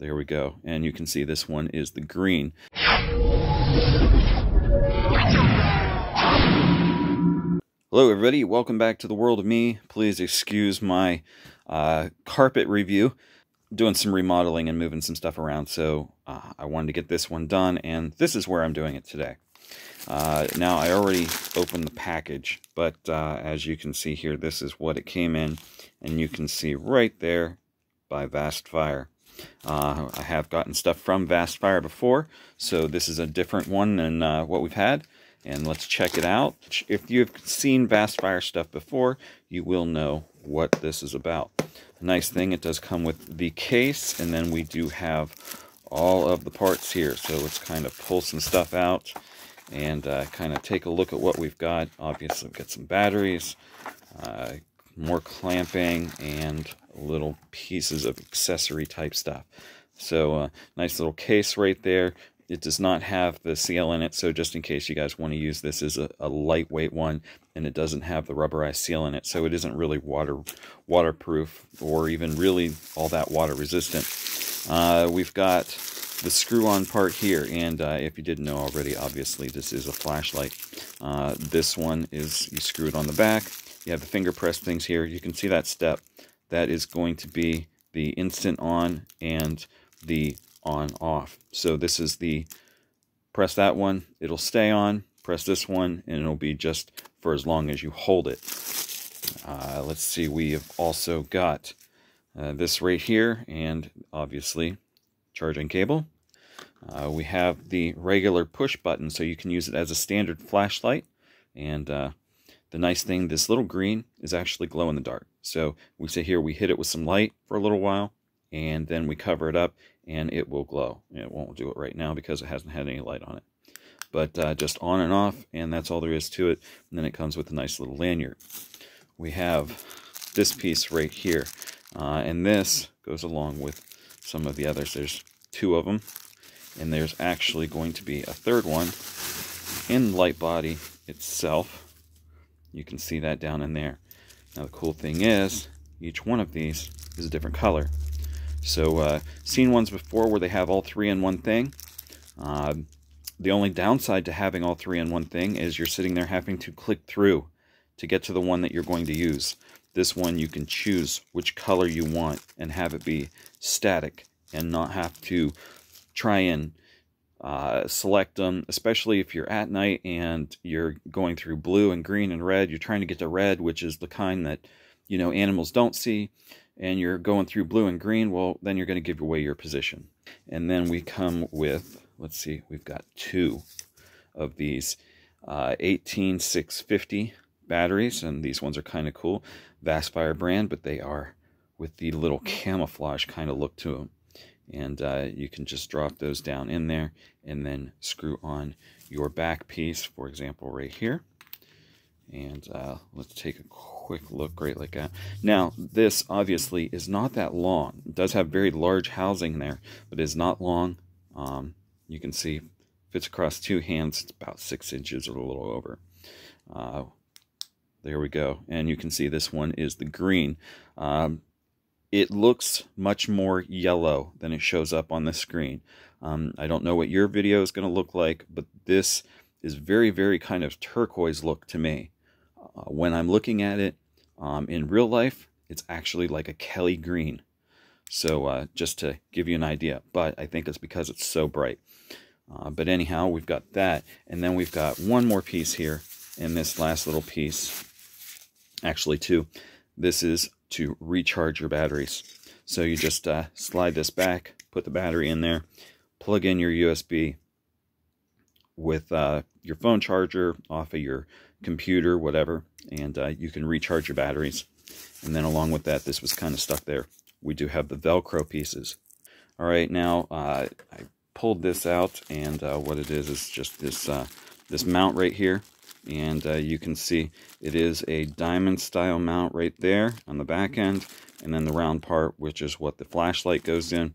There we go. And you can see this one is the green. Hello everybody, welcome back to The World of Me. Please excuse my carpet review. I'm doing some remodeling and moving some stuff around, so I wanted to get this one done, and this is where I'm doing it today. Now, I already opened the package, but as you can see here, this is what it came in, and you can see right there by Vastfire. I have gotten stuff from Vastfire before, so this is a different one than what we've had. And let's check it out. If you've seen Vastfire stuff before, you will know what this is about. The nice thing, it does come with the case, and then we do have all of the parts here. So let's kind of pull some stuff out and kind of take a look at what we've got. Obviously, we've got some batteries, more clamping, and little pieces of accessory type stuff. So nice little case right there. It does not have the seal in it, so just in case you guys want to use this as a lightweight one, and it doesn't have the rubberized seal in it, so it isn't really waterproof or even really all that water resistant. We've got the screw-on part here, and if you didn't know already, obviously this is a flashlight. This one is, you screw it on the back, you have the finger press things here, you can see that step. That is going to be the instant on and the on off. So this is the press that one, it'll stay on, press this one, and it'll be just for as long as you hold it. Let's see, we have also got this right here, and obviously charging cable. We have the regular push button, so you can use it as a standard flashlight. And the nice thing, this little green is actually glow in the dark. So we sit here, we hit it with some light for a little while, and then we cover it up, and it will glow. It won't do it right now because it hasn't had any light on it. But just on and off, and that's all there is to it. And then it comes with a nice little lanyard. We have this piece right here. And this goes along with some of the others. There's two of them. And there's actually going to be a third one in the light body itself. You can see that down in there. Now the cool thing is, each one of these is a different color. So, seen ones before where they have all three in one thing. The only downside to having all three in one thing is you're sitting there having to click through to get to the one that you're going to use. This one, you can choose which color you want and have it be static and not have to try and select them, especially if you're at night and you're going through blue and green and red. You're trying to get to red, which is the kind that, you know, animals don't see. And you're going through blue and green, well, then you're going to give away your position. And then we come with, let's see, we've got two of these 18650 batteries, and these ones are kind of cool. Vastfire brand, but they are with the little camouflage kind of look to them. And you can just drop those down in there and then screw on your back piece, for example, right here. And let's take a quick look right like that. Now, this obviously is not that long. It does have very large housing there, but is not long. You can see fits across two hands. It's about 6 inches or a little over. There we go. And you can see this one is the green. It looks much more yellow than it shows up on the screen. I don't know what your video is going to look like, but this is very, very kind of turquoise look to me. When I'm looking at it in real life, it's actually like a Kelly green. So just to give you an idea, but I think it's because it's so bright. But anyhow, we've got that. And then we've got one more piece here in this last little piece. Actually two. This is to recharge your batteries. So you just slide this back, put the battery in there, plug in your USB with your phone charger off of your computer, whatever, and you can recharge your batteries. And then along with that, this was kind of stuck there. We do have the Velcro pieces. All right, now I pulled this out, and what it is just this this mount right here, and you can see it is a diamond style mount right there on the back end, and then the round part, which is what the flashlight goes in,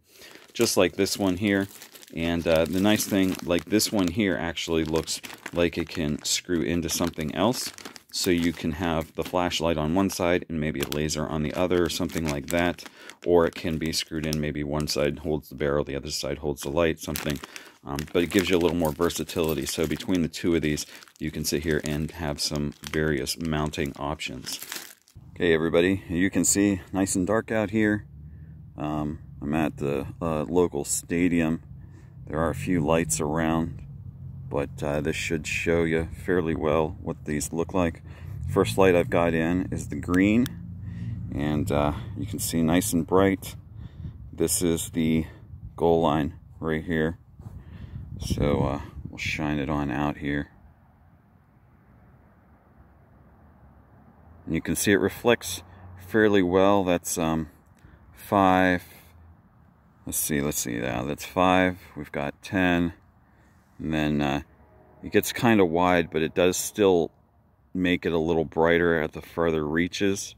just like this one here. And the nice thing, like this one here, actually looks like it can screw into something else. So you can have the flashlight on one side and maybe a laser on the other or something like that. Or it can be screwed in, maybe one side holds the barrel, the other side holds the light, something. But it gives you a little more versatility. So between the two of these, you can sit here and have some various mounting options. Okay, everybody, you can see nice and dark out here. I'm at the local stadium. There are a few lights around, but this should show you fairly well what these look like. First light I've got in is the green, and you can see nice and bright. This is the goal line right here. So we'll shine it on out here. And you can see it reflects fairly well. That's 5. Let's see now, that's 5, we've got 10, and then it gets kind of wide, but it does still make it a little brighter at the further reaches.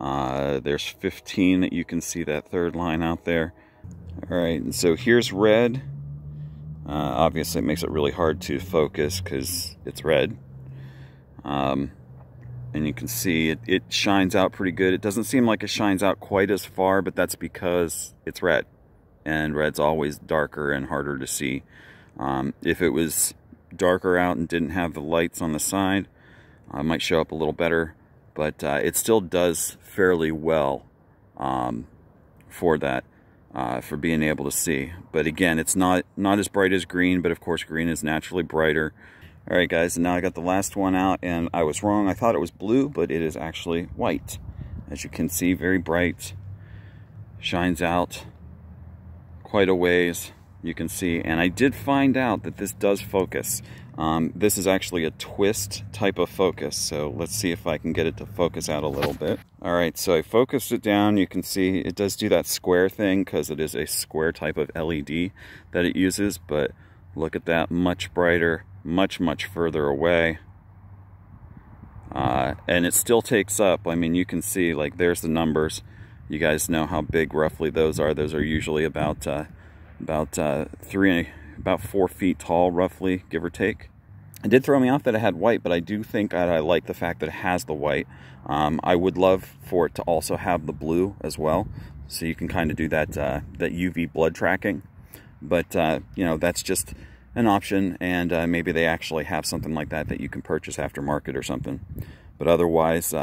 There's 15 that you can see, that third line out there. Alright, and so here's red. Obviously it makes it really hard to focus because it's red. And you can see it shines out pretty good. It doesn't seem like it shines out quite as far, but that's because it's red. And red's always darker and harder to see. If it was darker out and didn't have the lights on the side, it might show up a little better. But it still does fairly well for that, for being able to see. But again, it's not as bright as green, but of course green is naturally brighter. Alright guys, and now I got the last one out, and I was wrong. I thought it was blue, but it is actually white. As you can see, very bright. Shines out quite a ways, you can see. And I did find out that this does focus. This is actually a twist type of focus, so let's see if I can get it to focus out a little bit. Alright, so I focused it down. You can see it does do that square thing, because it is a square type of LED that it uses, but look at that, much brighter. Much further away, and it still takes up, I mean, you can see, like, there's the numbers. You guys know how big roughly those are. Those are usually about 4 feet tall, roughly, give or take. It did throw me off that it had white, but I do think I like the fact that it has the white. I would love for it to also have the blue as well, so you can kind of do that that UV blood tracking. But you know, that's just an option, and maybe they actually have something like that that you can purchase aftermarket or something. But otherwise,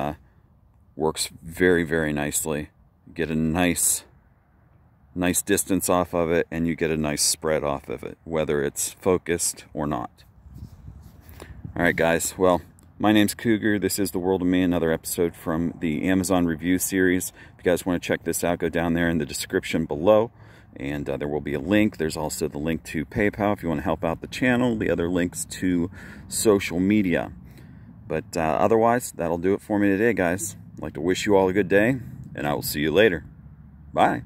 works very nicely. Get a nice distance off of it, and you get a nice spread off of it, whether it's focused or not. Alright guys, well, my name's Cougar. This is The World of Me, another episode from the Amazon Review Series. If you guys want to check this out, go down there in the description below. And there will be a link. There's also the link to PayPal if you want to help out the channel. The other links to social media. But otherwise, that'll do it for me today, guys. I'd like to wish you all a good day, and I will see you later. Bye.